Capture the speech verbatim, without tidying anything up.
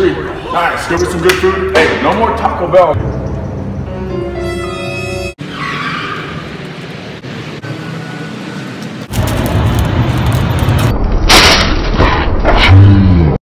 street. All right, let's give me some good food. Hey, no more Taco Bell.